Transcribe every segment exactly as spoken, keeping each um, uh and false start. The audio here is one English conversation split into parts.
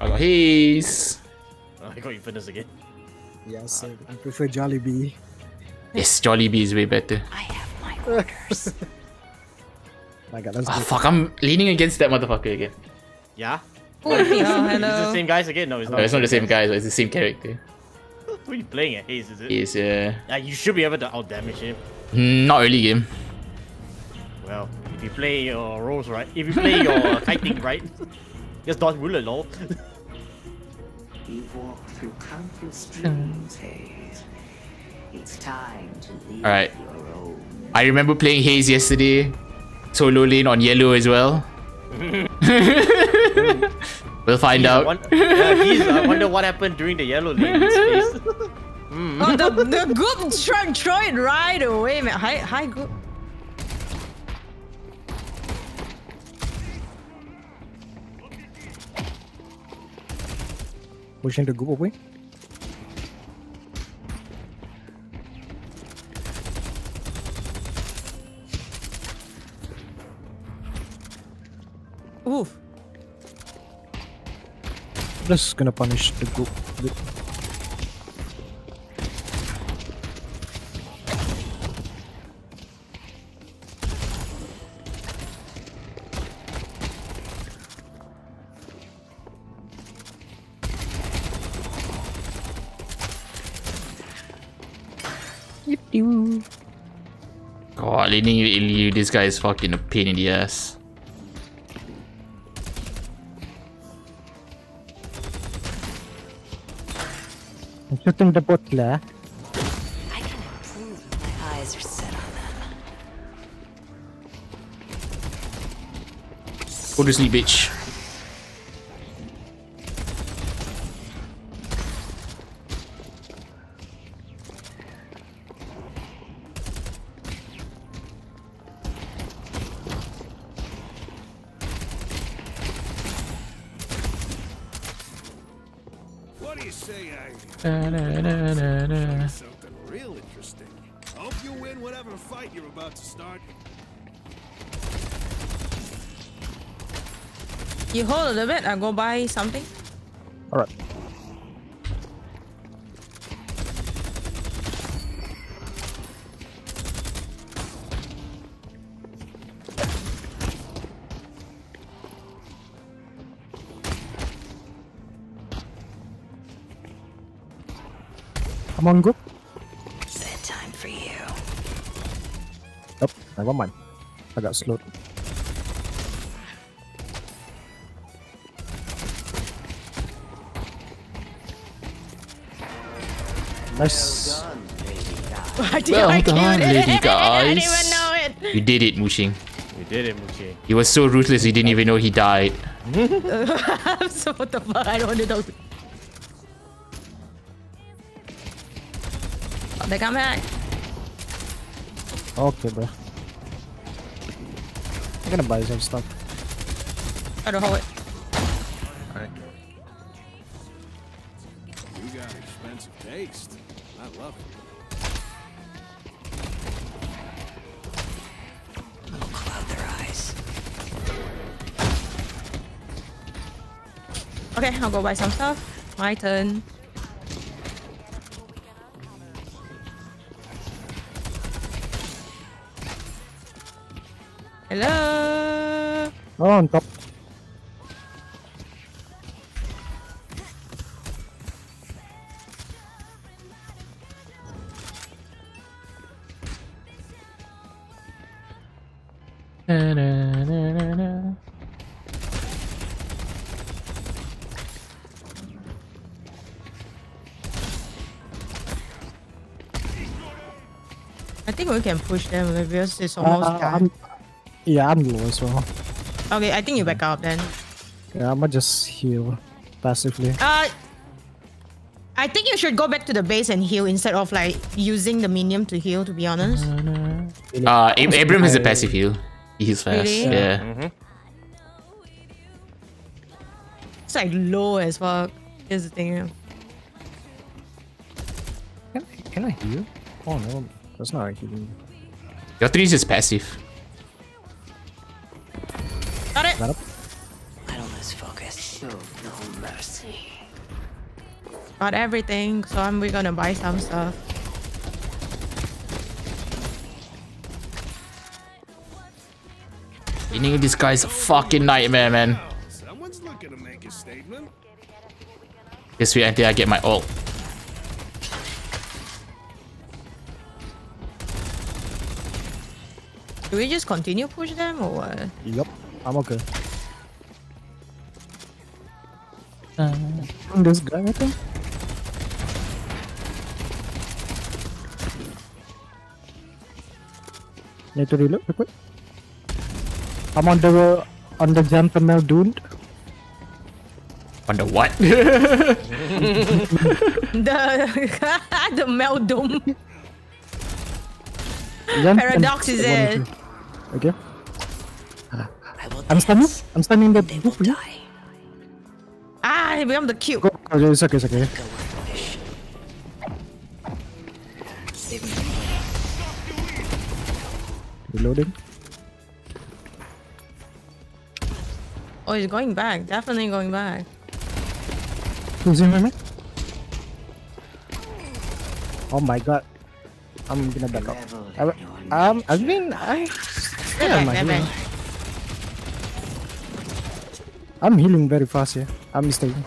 I got Haze. Oh, I got Infinite again. Yeah, so I prefer Jollibee. Yes, Jollibee is way better. I have my orders. My God, that's oh, fuck, I'm leaning against that motherfucker again. Yeah? What? No, hello. Is it the same guys again? No, it's not. No, it's not the same guys, but it's the same character. Who are you playing at? Haze, is it? Haze, yeah. Uh, you should be able to out-damage him. Not early game. Well, if you play your roles right, if you play your kiting right, just don't rule at all. Alright. I remember playing Haze yesterday. Solo lane on yellow as well. We'll find he's out. One, yeah, he's, I wonder what happened during the yellow lane. mm. Oh, the, the goop trying to throw it right away, man. Hi, hi, goop. Pushing the goop away. Oof. Just gonna punish the goop. God, leading you, you, this guy is fucking a pain in the ass. I'm shooting the bot there. I can improve. My eyes are set on them. Go to sleep, bitch. Da, da, da, da, da. Something real interesting. Hope you win whatever fight you're about to start. You hold a little bit, I'll go buy something. Alright. Come on, go. Set time for you. Nope, I got mine. I got slowed. Nice. Well done, well I done lady guys. I didn't even know it. You did it, Muxing. You did it, Muxing. He was so ruthless, he didn't even know he died. I'm so what the fuck? I don't want to know. They come back. Okay, bro. I'm gonna buy some stuff. I don't hold it. Alright. You got expensive taste. I love it. I'll cloud their eyes. Okay, I'll go buy some stuff. My turn. Hello. Oh, on top. Na, na, na, na, na. I think we can push them because it's almost uh, time. Yeah, I'm low as well. Okay, I think you back out then. Yeah, I'ma just heal passively. Uh, I think you should go back to the base and heal instead of like using the minion to heal. To be honest. Uh, Ab Abram has a passive heal. He heals fast. Really? Yeah. yeah. Mm-hmm. It's like low as fuck. Here's the thing. Can I, can I heal? Oh no, that's not right healing. Your three is just passive. Got it. I don't lose focus. Oh, no. mercy. Got everything, so I'm, we're gonna buy some stuff. Eating this guy's a fucking nightmare, man. Someone's looking to make a statement. Guess we until I get my ult. Do we just continue push them or what? Yup, I'm okay. Uh, this guy, I think. Need to reload real quick. I'm on the uh, on the jump and now doomed. On the what? the the meltdown. Paradox is it? Okay. I'm stunning. I'm stunning the book. Ah, he became the cute. Go. Okay, it's okay, it's okay. Reloading. Oh, he's going back. Definitely going back. Who's in my? Oh my god. I'm gonna back up. I, um, I've been... I... Yeah, back, back. I'm healing very fast here. Yeah. I'm mistaken.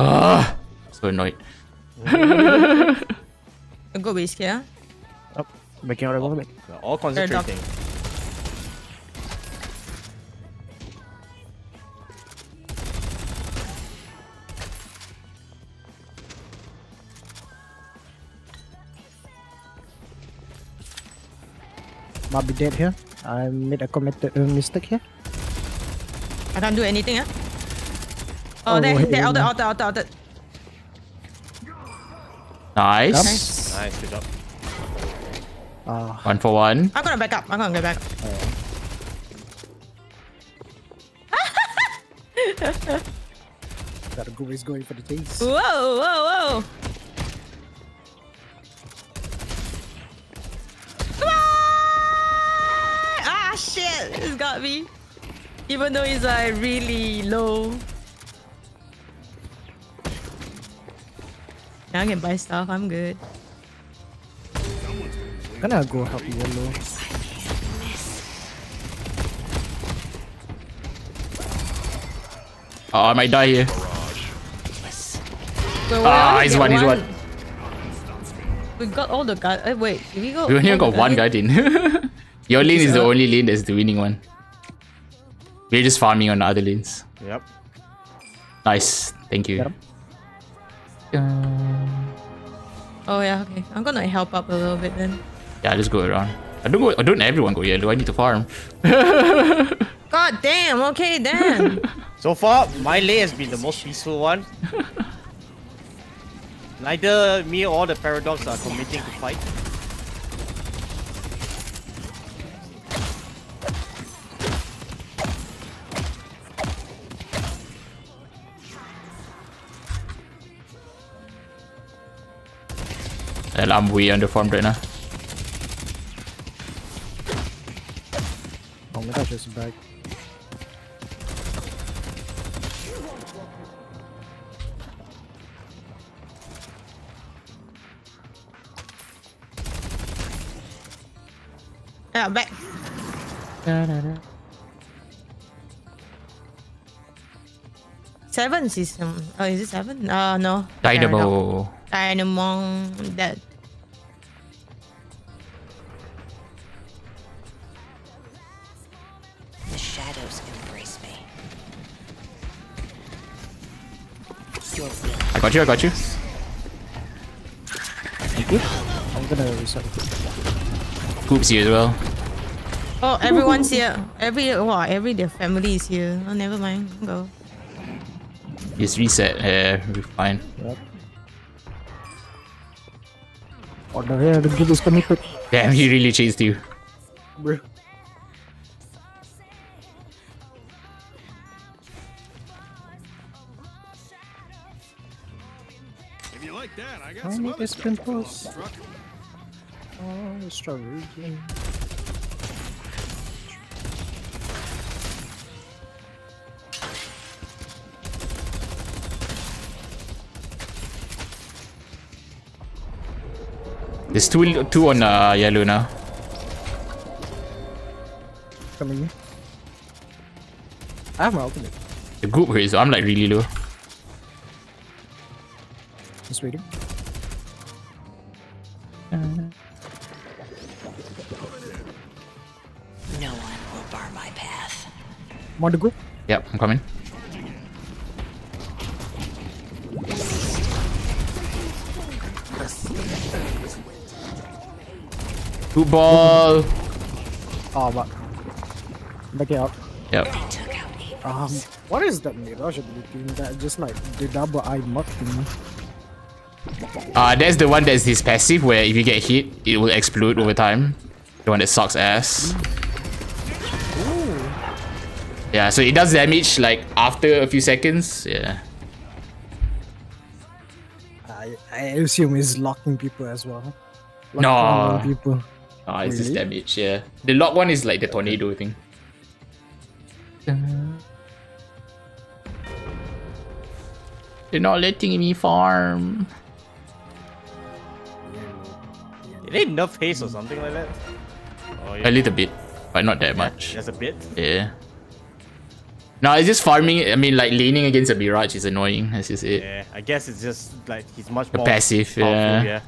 Ah, so annoyed. Go base here. Oh, making out of it. All concentrating. Might be dead here. I made a committed uh, mistake here. I can't do anything, huh? Oh, oh, there, there, outer, outer, outer, outer. Nice. Nice. Nice, good job. Uh, one for one. I'm gonna back up. I'm gonna get back up. Oh. That guru is going for the chase. Whoa, whoa, whoa. Come on! Ah, shit. It's got me. Even though he's like uh, really low. Now I can buy stuff, I'm good. I'm gonna go help you yellow. Oh, I might die here. Wait, ah, he's one, he's one. We got all the guys. Uh, wait, did we go? We only got one guy in. Your lane is the only lane that's the winning one. We're just farming on the other lanes. Yep. Nice, thank you. Um, oh yeah, okay. I'm gonna help up a little bit then. Yeah, just go around. I don't go. I don't. Everyone go yellow. I need to farm. God damn. Okay then. So far, my lane has been the most peaceful one. Neither me or the Paradox are committing to fight. Well, I'm way underformed right now. Oh my gosh, it's back. Yeah, I'm back. Da, da, da. Seven system. Oh, is it seven? Uh, no. Dynamo. Dynamo. Dead. I got you, I got you. You good? I'm gonna reset. Coop's here as well. Oh, everyone's here. Every, wow, every their family is here. Oh, never mind. Go. Just reset. Yeah, we're fine. Yep. Oh, the hair, the group is connected. Damn, he really chased you. Bruh. If you like that, I got How some many other stuff. Oh, the strawberry game. There's two, two on uh, yellow now. Coming in. I have my ultimate. The group here is, I'm like really low. Just waiting. Uh, no one will bar my path. Want to go? Yep, I'm coming. Two ball. Oh, but back it up. Yep. Um, what is that Mirage ability that just like the double eye Muxing me? Uh, that's the one that's his passive where if you get hit, it will explode over time. The one that sucks ass. Ooh. Yeah, so it does damage like after a few seconds. Yeah. I, I assume it's locking people as well. Locking no. People. Oh, it's really? Just damage, yeah. The lock one is like the tornado thing. They're not letting me farm. Did they nerf Haze or something like that? Oh, yeah. A little bit, but not that much. Just a bit? Yeah. No, it's just farming. I mean, like, laning against a Mirage is annoying. That's just it. Yeah, I guess it's just, like, he's much more passive, powerful, yeah. yeah.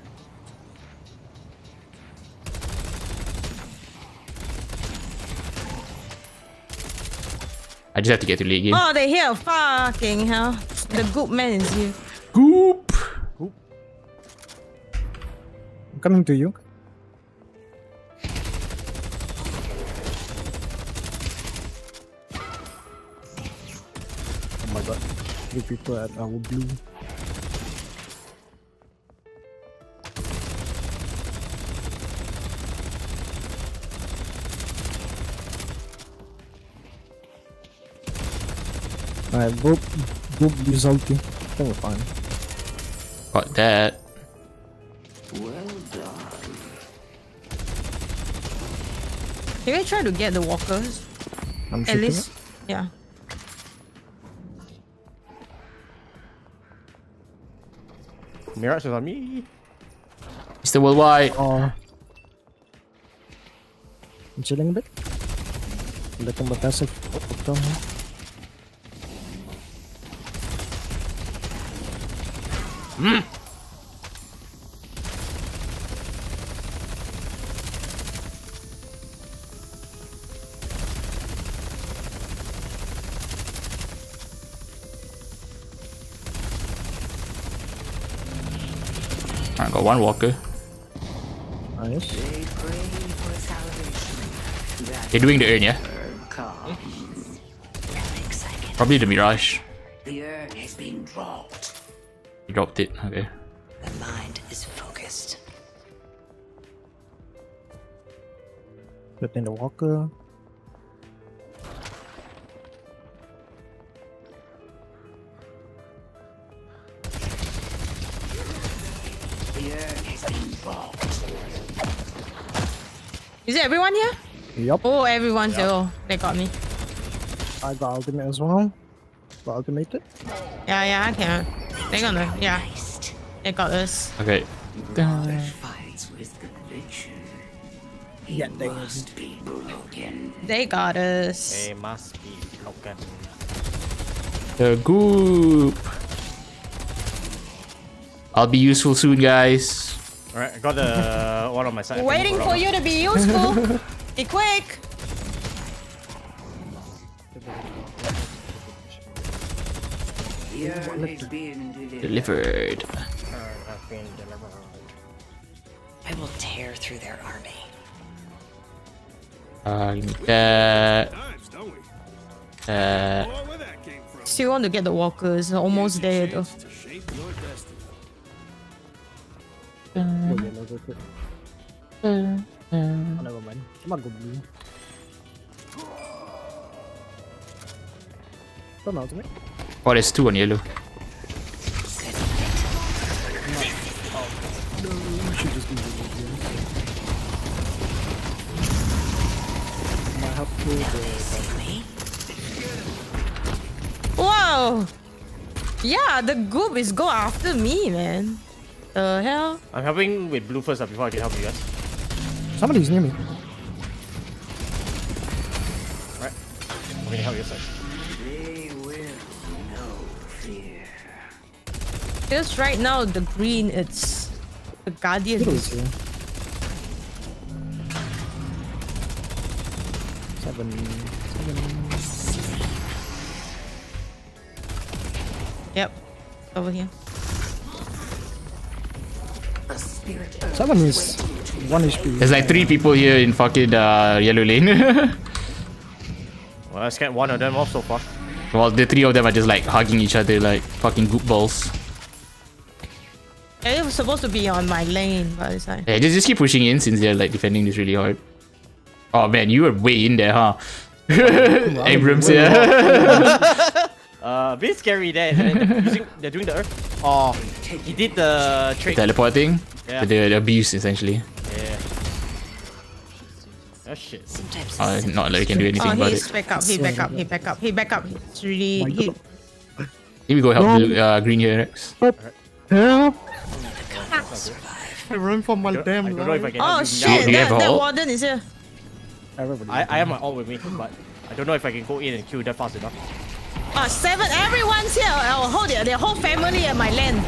I just have to get to league game. Oh, they're here. Fucking hell. The goop man is here. Goop! Goop. I'm coming to you. Oh my god. Three people at our blue. Alright, boop, boop, resulting. I think we're fine. Got that. Well done. Can we try to get the walkers? I'm At least, it? yeah. Mirage is on me. It's the worldwide. Oh. I'm chilling a bit. Let him be passive. Mm. I got one walker. Nice. They're doing the urn, yeah? Probably the Mirage. The urn has been dropped. Dropped it. Okay. The mind is focused. Put in the walker. The earth has been dropped. Is it everyone here? Yup. Oh, everyone's yep. Oh, they got me. I got ultimate as well. Got ultimated. Yeah, yeah, I can. They got us. Yeah, they got us. Okay. Uh, yeah, they must be broken. They got us. They must be broken. The goop. I'll be useful soon, guys. All right, I got the one on my side. Waiting for you to be useful. Be quick. Delivered. I will tear through their army. Um, uh, uh, still want to get the walkers. Almost there though. Uh, uh, uh, oh, never mind. I'm not going blue. Don't know to me. Oh, there's two on yellow. might have to the... Wow! Yeah, the goop is go after me, man. The hell? I'm helping with blue first uh, before I can help you guys. Somebody's near me. Alright. I'm gonna help you guys. They will know fear. Just right now, the green, it's... The Guardian is here. Seven. Seven. Yep. Over here. Seven is one H P. There's like three people here in fucking uh, yellow lane. Well, I scared one of them off so far. Well, the three of them are just like hugging each other like fucking goop balls. It was supposed to be on my lane, but it's like... Yeah, just, just keep pushing in since they're like defending this really hard. Oh man, you were way in there, huh? Abram's here. Uh, a bit scary there. They're, using, they're doing the earth. Oh, he did the trick. Teleporting? Yeah. The, the abuse, essentially. Yeah. Oh shit. Oh, not like we can do anything oh, about it. Back up, he back up, he back up, he back up. It's really... He... Here we go help no. the uh, green here, Rex. Help! I run for my damn I life. I oh shit, that, that warden is here. I, I have my ult with me, but I don't know if I can go in and kill that fast enough. Oh, seven, everyone's here. I'll hold it. Their whole family at my land.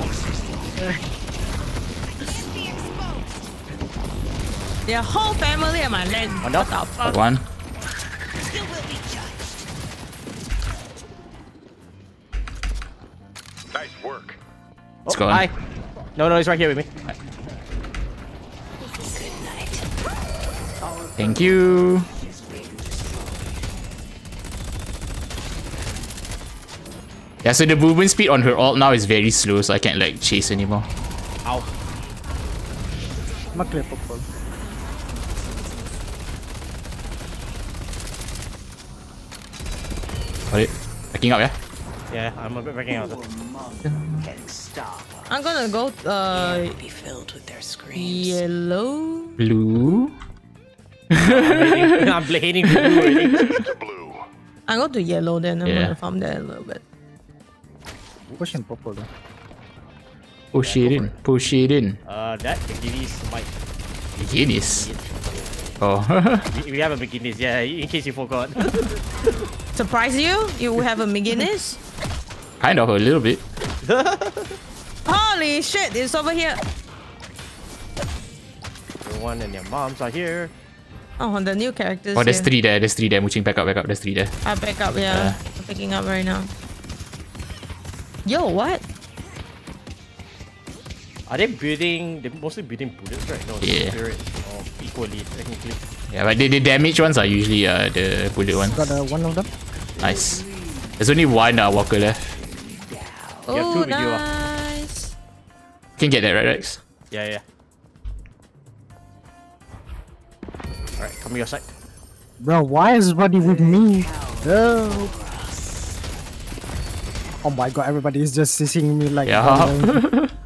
Their whole family at my land. One up. Up, up. One. Nice work. Let's go. Hi. No, no, he's right here with me. Good night. Thank you. Yeah, so the movement speed on her ult now is very slow, so I can't like chase anymore. Ow. I'm clear purple. Got it. Backing up, yeah? Yeah, I'm a bit backing out. I'm gonna go uh be filled with their screams. Yellow, blue. I'm blading blue. I go to yellow then. I'm yeah. gonna farm there a little bit. Push in purple though. Push yeah, it in. It. Push it in. Uh, that McGinnis might. McGinnis. Oh. we, we have a McGinnis. Yeah, in case you forgot. Surprise you? You have a McGinnis? Kind of a little bit. Holy shit! It's over here. Everyone and their moms are here. Oh, the new characters. Oh, there's here. three there. There's three there. Muxing, back up, back up. There's three there. I back up. Yeah, uh, I'm picking up right now. Yo, what? Are they building? They're mostly building bullets right now. Yeah. Or equally, technically. Yeah, but the, the damage ones are usually uh, the bullet ones. Got uh, one of them. Nice. There's only one uh, walker left. You have two with you, uh. You can get that, right, Rex? Yeah, yeah. Alright, come to your side. Bro, why is everybody with me? No. Oh my god, everybody is just seeing me like... Yeah.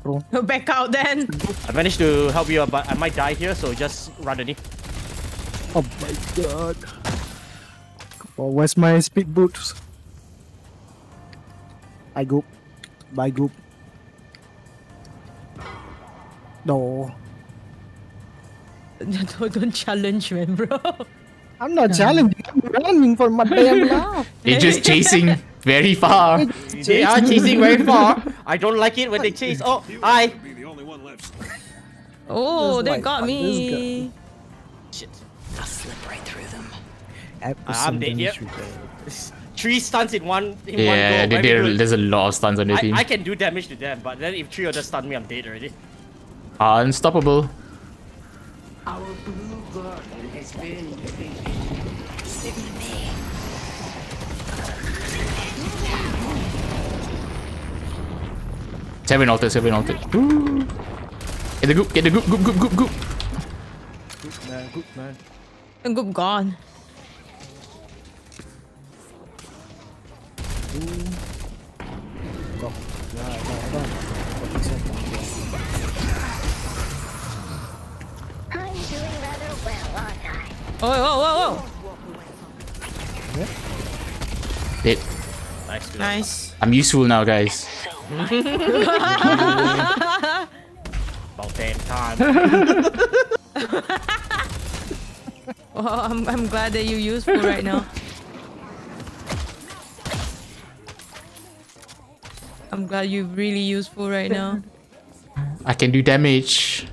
Uh, back out then. I managed to help you, but I might die here, so just run underneath. Oh my god. Oh, where's my speed boots? I go. My group. No. Don't, don't challenge me, bro. I'm not challenging. I'm running for my damn life. They're just chasing very far. They are chasing very far. I don't like it when they chase. Oh, I. Oh, they got me. Shit. I'll slip right through them. I'm dead, yep. Three stuns in one in yeah, one go. Yeah, there's a lot of stuns on the I, team. I can do damage to them, but then if three of them stun me, I'm dead already. Unstoppable. Our blue garden has been Seven ulted, seven ulted. Get the goop, get the goop, goop, goop, goop, goop. Goop man, goop man. And goop gone. Go. Oh, oh, oh, oh! Hit. Nice. Dude. Nice. I'm useful now, guys. About damn time. Well, I'm, I'm glad that you're useful right now. I'm glad you're really useful right now. I can do damage.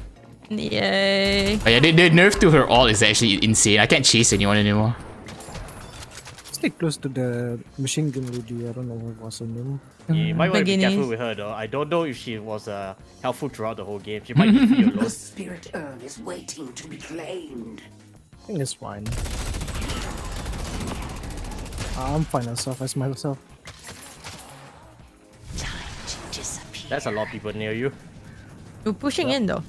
Yay. Oh yeah, the, the nerf to her all is actually insane. I can't chase anyone anymore. Stay close to the machine gun lady. I don't know what was her name. You might want to be careful with her though. I don't know if she was uh, helpful throughout the whole game. She might be your loss. The spirit urn is waiting to be claimed. I think it's fine. I'm fine myself, as myself. Time to disappear. That's a lot of people near you. You're pushing yeah. in though.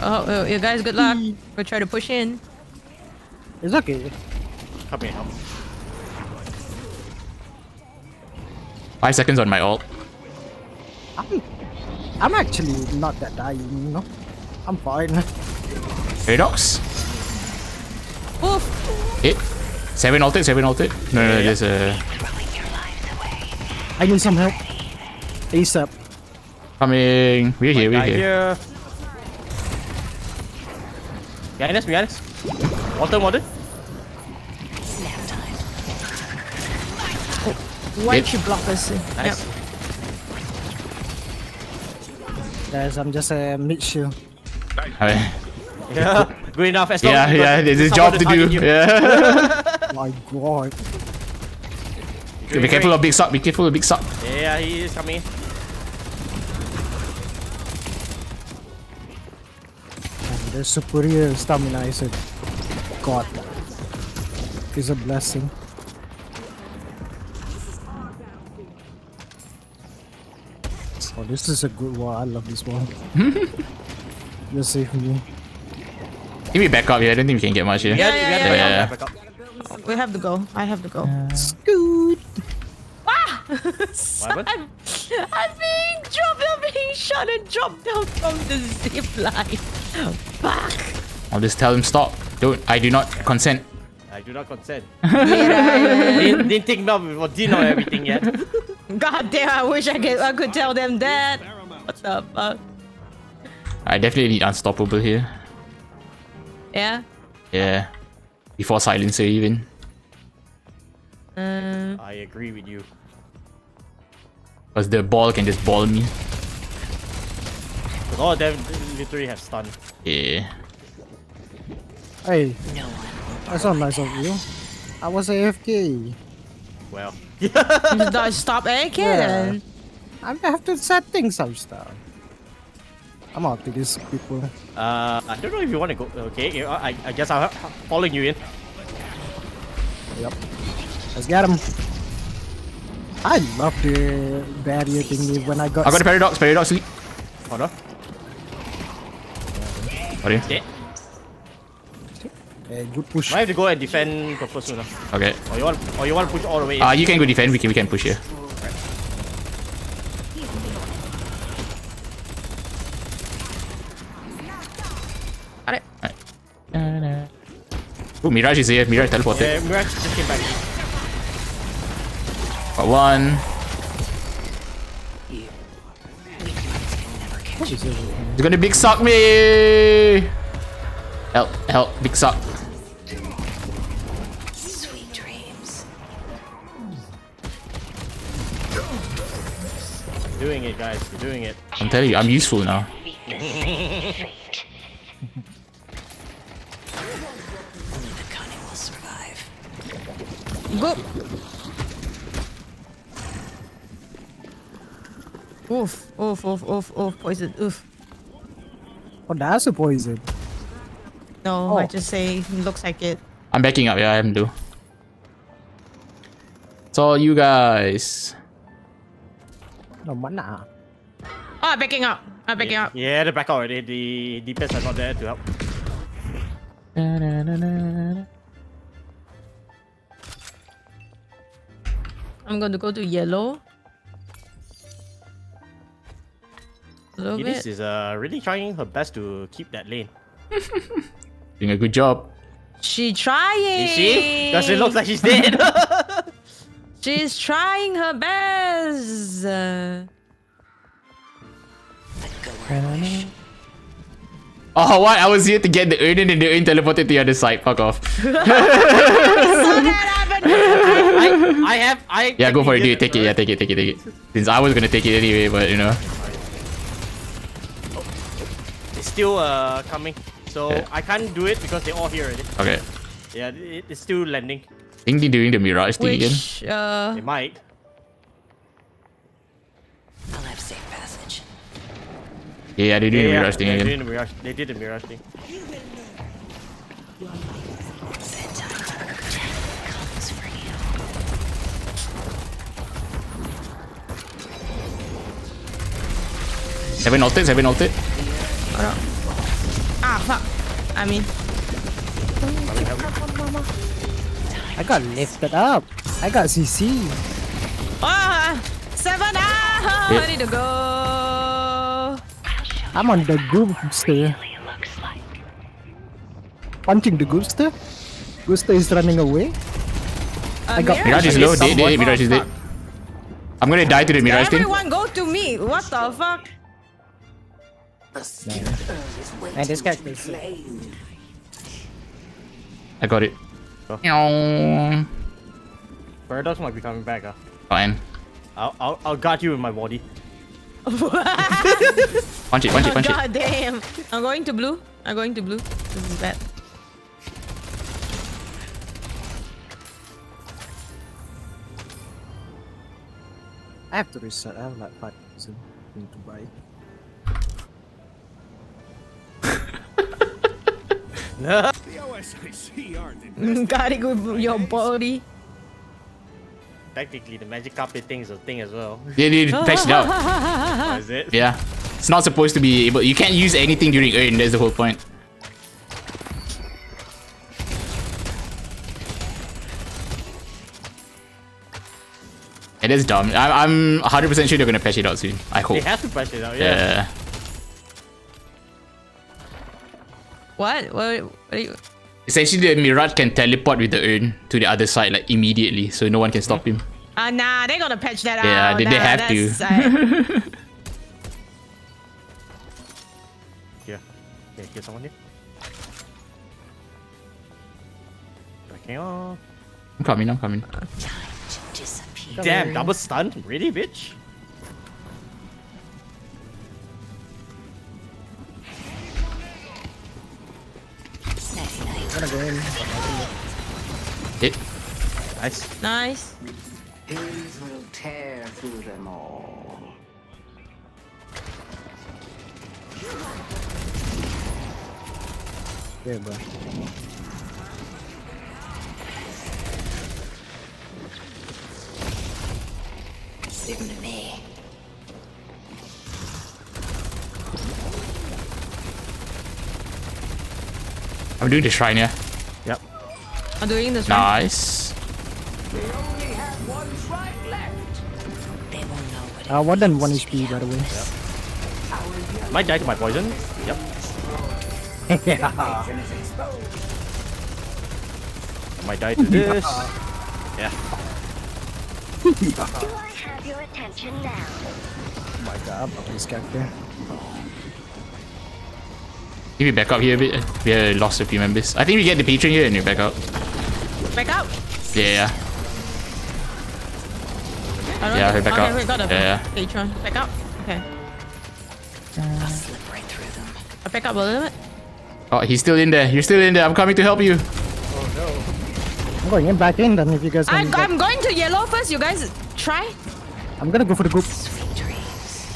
Oh, oh, you guys, good luck. We'll try to push in. It's okay. Help me, help. Five seconds on my ult. I'm, I'm actually not that dying, you know? I'm fine. Paradox? Oof. Hit. Seven ulted, seven ulted. No, no, yeah, there's yeah. a... I need some help. ASAP. Coming. We're here, we're here. here. Behind us, behind us. Water, water. Snap time. Oh, why did you block us? Nice. Yep. Guys, I'm just a mid shield. Yeah, good enough. As long yeah, as yeah, there's a job to do. Yeah. My god. Be great. careful of big suck, be careful of big suck. Yeah, he is coming. The superior stamina is a god. It's a blessing. Oh, this is a good one. I love this one. Just save me. Give me back up here. I don't think we can get much here. Yeah, yeah, yeah. yeah, yeah. yeah. We have to go. I have to go. Uh, Scoot. Ah! I'm, I'm being dropped. I'm being shot and dropped down from the zip line. Fuck. I'll just tell him stop. Don't. I do not consent. I do not consent. didn't, didn't think about before. Didn't know everything yet. God damn! I wish I could. I could tell them that. What the fuck? I definitely need unstoppable here. Yeah? Yeah. Before silencer even. Uh, I agree with you. Because the ball can just ball me. All of them literally have stun. Yeah. Hey. No, that's not nice of you. I was A F K. Well. Stop A F K yeah. then. I have to set things up stuff. I'm out to these people. Uh, I don't know if you want to go. Okay, I, I guess I'm following you in. Yep. Let's get him. I love the barrier thingy when I got. I got a paradox, paradox. Hold on. Are you? Dead. Uh, good push. I have to go and defend the first one. Okay. Or you want? Or you want to push all the way? Ah, uh, you can go defend. We can. We can push here. Oh, Mirage is here. Mirage teleported. Yeah, Mirage just came back. Got one. He's gonna big suck me. Help! Help! Big suck. Sweet dreams. You're doing it, guys. You're doing it. I'm telling you, I'm useful now. Go. Oof, oof, oof, oof, oof, poison, oof. Oh, that's a poison. No, oh. I just say, looks like it. I'm backing up, yeah, I am too. It's all you guys. No mana. Oh, I'm backing up. I'm backing yeah. up. Yeah, they're back already. The D P S are not there to help. Da, da, da, da, da. I'm going to go to yellow. This is uh, really trying her best to keep that lane. Doing a good job. She trying. Is she? Because it looks like she's dead. She's trying her best. Oh, what? I was here to get the urn and the urn teleported to the other side. Fuck off. I saw that happen. I, I, I have. I yeah, go for it, dude. Take it. Yeah, take it. Take it. Take it. Since I was gonna take it anyway, but you know. It's still uh coming. So yeah. I can't do it because they all hear it. Okay. Yeah, it, it's still landing. I think they're doing the Mirage thing Which, again. Uh, they might. I'll have safe passage. Yeah, they're doing yeah, the Mirage yeah, thing again. Doing the mirage. They did the Mirage thing. Seven ulted, seven ulted. Oh, no. Ah, fuck. I mean... I got lifted up. I got C C. Oh, seven! Ah! Ready to go! I'm on the Goobster. Punching the Goobster. Goobster is running away. Uh, I got Mirage is low. Dead, dead, Mirage is dead. I'm gonna die to the Mirage thing. Everyone go to me. What the fuck? And this guy is I got it. Oh. Paradox might be coming back, huh? Fine. I'll I'll I'll guard you with my body. punch it, punch it, punch oh, God it. God damn. I'm going to blue. I'm going to blue. This is bad. I have to reset, I have like five percent to buy. No. Gotta go with your body. Technically, the magic carpet thing is a thing as well. Yeah, dude, patch it out. Oh, is it? Yeah. It's not supposed to be able. You can't use anything during urn, that's the whole point. It is dumb. I, I'm one hundred percent sure they're gonna patch it out soon. I hope. They have to patch it out, yeah. yeah. What? What? What are you... Essentially, the Mirage can teleport with the urn to the other side like immediately, so no one can stop him. Ah, uh, nah, they're gonna patch that yeah, out. Yeah, they, they have to. Uh... yeah, yeah, here's someone here. Backing off. I'm coming. I'm coming. Damn, double stun, really, bitch. I'm gonna go in. Hit. Nice. Nice. These will tear through them all. There, bro. Stick to me. I'm doing the shrine, yeah? Yep. I'm doing the shrine. Nice. We only have one shrine left. They won't know what it uh, one and one H P, by the way. Yep. Am I dying to my poison? Yep. yeah. Am I dying to this? yeah. Do I have your attention now? Oh my god, I'm this character. Can we back up here a bit? We uh, lost a few members. I think we get the patron here and we back up. Back up? Yeah. Yeah, we back okay, up. We got a yeah, patron. Back up. Okay. I'll slip right through them. I'll back up a little bit. Oh, he's still in there. You're still in there. I'm coming to help you. Oh no. I'm going in back in then if you guys want to. I'm going to yellow first. You guys try. I'm gonna go for the group. Sweet dreams.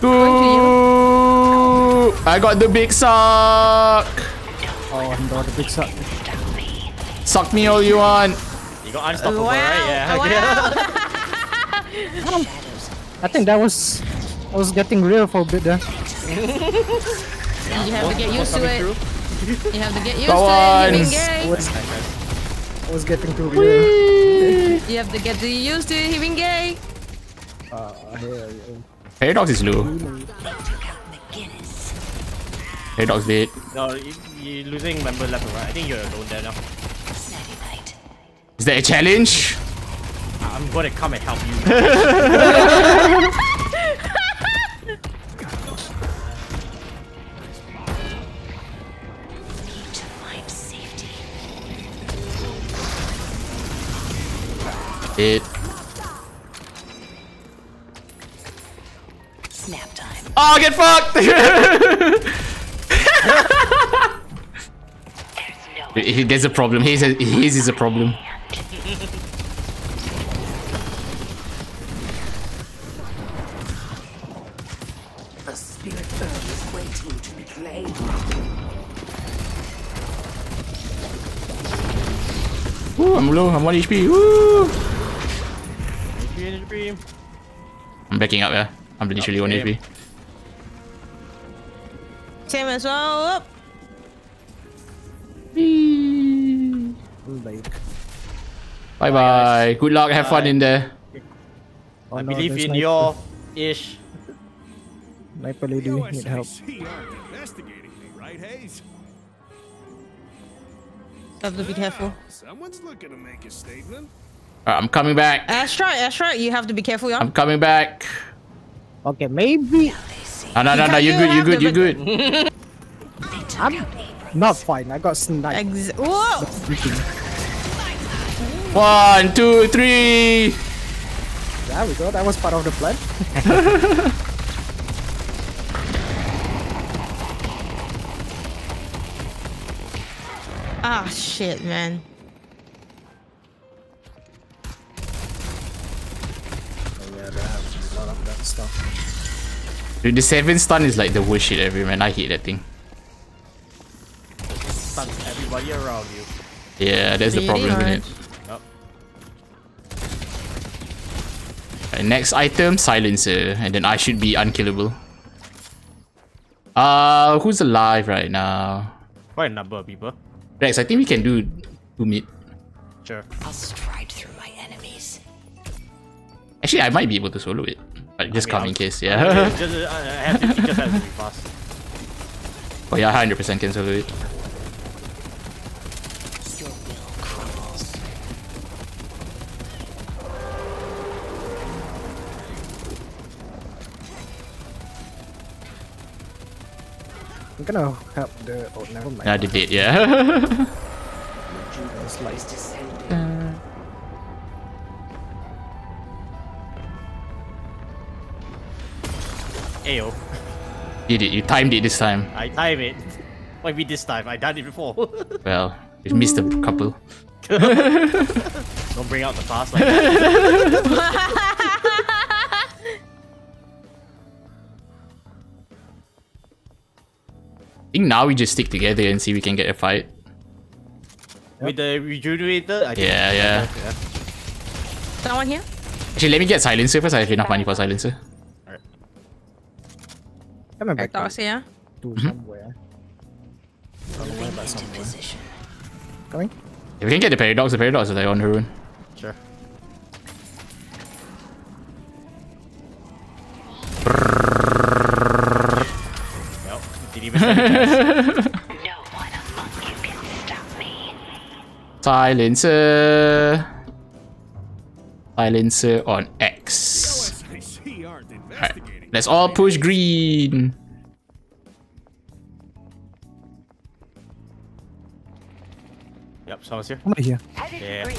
Go. I got the big sock. Oh, I got the big sock. Suck me all you want. You got unstoppable, wow. right? Yeah. Wow. I think that was I was getting real for a bit there. yeah, you have to get used to it. You have to get used Go to on. it. You've been gay. I was getting too real. You have to get used to it. You've been gay. Uh, yeah, yeah. Paradox is low. Paradox dead. No, you, you're losing member left and right. I think you're alone there now. Is that a challenge? I'm gonna come and help you. Need to find safety. It. Snap time. Oh, get fucked! There's no There's a problem. His is a problem. Ooh, I'm low, I'm one H P. Woo! H P, H P. I'm backing up, yeah. I'm literally oh, one H P. Same as well. Up. Bye bye. Good luck. Have bye. fun in there. I believe oh, no, in your ish. Sniper lady need help. Have to be careful. Someone's looking to make a statement. Right, I'm coming back. Airstrike, airstrike. You have to be careful, y'all. I'm coming back. Okay, maybe. Oh, no, no, no. You're good. You're good. You're good. I'm not fine. I got sniped. Whoa! One, two, three. There we go. That was part of the plan. Ah, shit, man. Oh, yeah, they have a lot of that stuff. Dude, the seven stun is like the worst shit ever, man. I hate that thing. It stuns everybody around you. Yeah, that's really the problem, hard. isn't it? Yep. Right, next item, Silencer. And then I should be unkillable. Uh, who's alive right now? Quite a number of people. Rex, I think we can do two mid. Sure. I'll stride through my enemies. Actually, I might be able to solo it. But just I mean, come I'm, in case, yeah. I mean, just, I have to, just have to be fast. Oh yeah, one hundred percent can solo it. Your will crumbles. I'm gonna help the... Oh, never mind. I did it, yeah. Ayo. Did it, you timed it this time. I timed it. Why me this time? I done it before. Well, we missed a couple. Don't bring out the past like that. I think now we just stick together and see if we can get a fight. With the rejuvenator? I yeah, yeah. yeah. Someone here? Actually, let me get Silencer first. I have enough money for Silencer. Alright. Come back. Paradox here. To somewhere. Coming? If we can get the Paradox, the Paradox is like on her own. Sure. No one among you can stop me. Silencer. Silencer on X. Alright, let's all push green. Yep, someone's here. I'm right here. Yeah.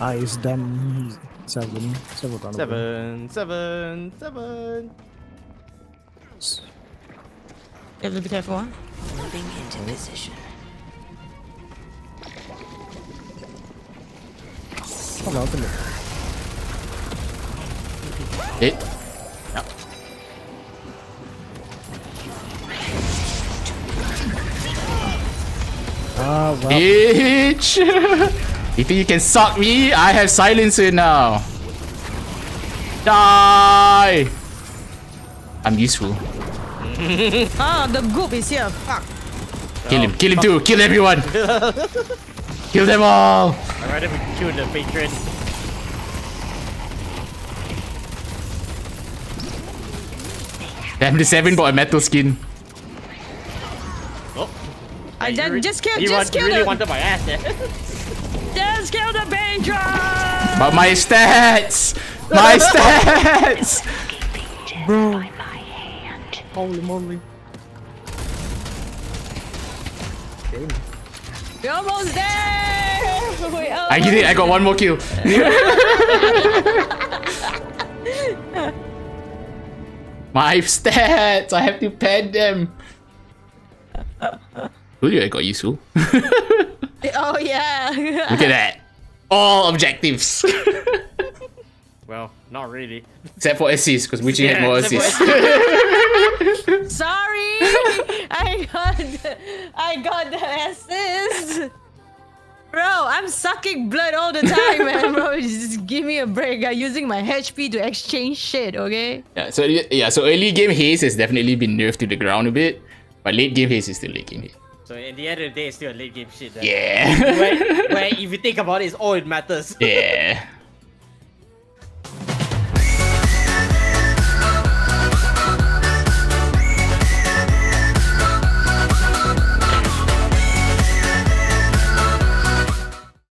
Ah, it's done. Seven. Seven. Seven. Seven. Seven. You have to be careful, huh? Moving into position. Come on, open it. Hit. Yep. Ah, well. Bitch! You think you can suck me? I have Silencer now. Die! I'm useful. Oh, the goop is here. Fuck. Kill him. Kill him too. Kill everyone. Kill them all. I'd rather we kill the patron. Damn, the seven bought a metal skin. I done, just killed. You just want, killed really wanted my ass there. Just killed the banjo. But my stats, my stats. Bro. Holy moly. You're almost there. I get it. I got one more kill. My stats. I have to pet them. Really, I got useful. Oh yeah. Look at that. All objectives. Well, not really. Except for assists, because Muxing yeah, had more assists. Sorry, I got, the, I got the assist. Bro, I'm sucking blood all the time, man. Bro, just give me a break. I'm using my H P to exchange shit. Okay. Yeah. So yeah. So early game Haze has definitely been nerfed to the ground a bit. But late game Haze is still late game Haze. So at the end of the day, it's still a late game shit. Right? Yeah. Where, where if you think about it, it's all it matters. Yeah.